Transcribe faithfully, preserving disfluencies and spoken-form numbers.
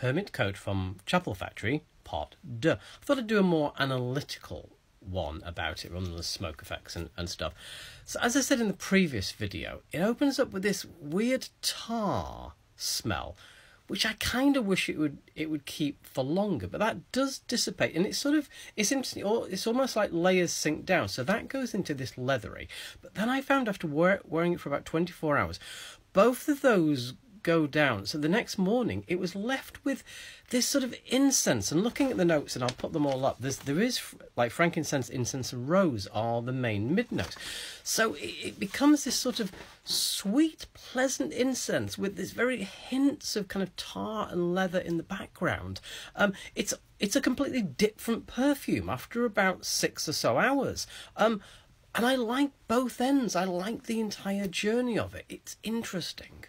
Hermit Coat from Chapel Factory, Part deux. I thought I'd do a more analytical one about it rather than the smoke effects and, and stuff. So as I said in the previous video, it opens up with this weird tar smell, which I kind of wish it would it would keep for longer, but that does dissipate, and it's sort of it's interesting. It's almost like layers sink down, so that goes into this leathery. But then I found after wear, wearing it for about twenty-four hours, both of those go down. So the next morning, it was left with this sort of incense. And looking at the notes, and I'll put them all up. There's there is like frankincense, incense, and rose are the main mid notes. So it, it becomes this sort of sweet, pleasant incense with this very hints of kind of tar and leather in the background. Um, it's it's a completely different perfume after about six or so hours. Um, and I like both ends. I like the entire journey of it. It's interesting.